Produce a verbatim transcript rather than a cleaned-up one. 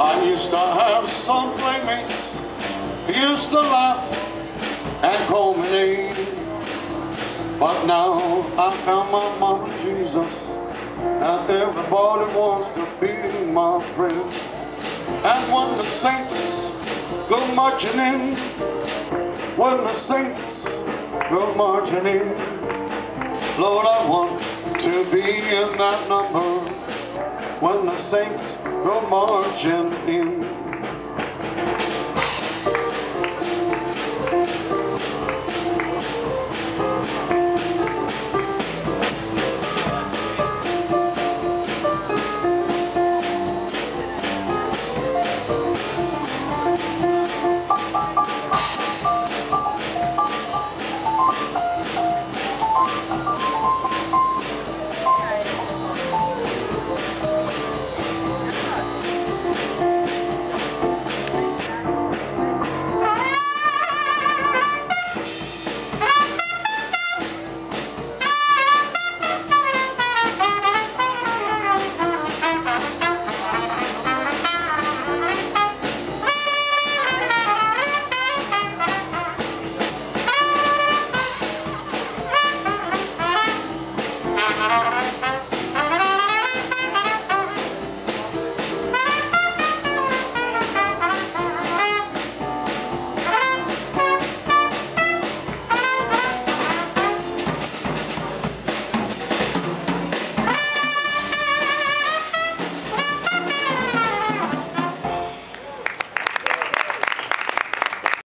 I used to have some playmates who used to laugh and call me names, but now I found my mama Jesus, and everybody wants to be my friend. And when the saints go marching in, when the saints go marching in, Lord, I want to be in that number when the saints go marching in.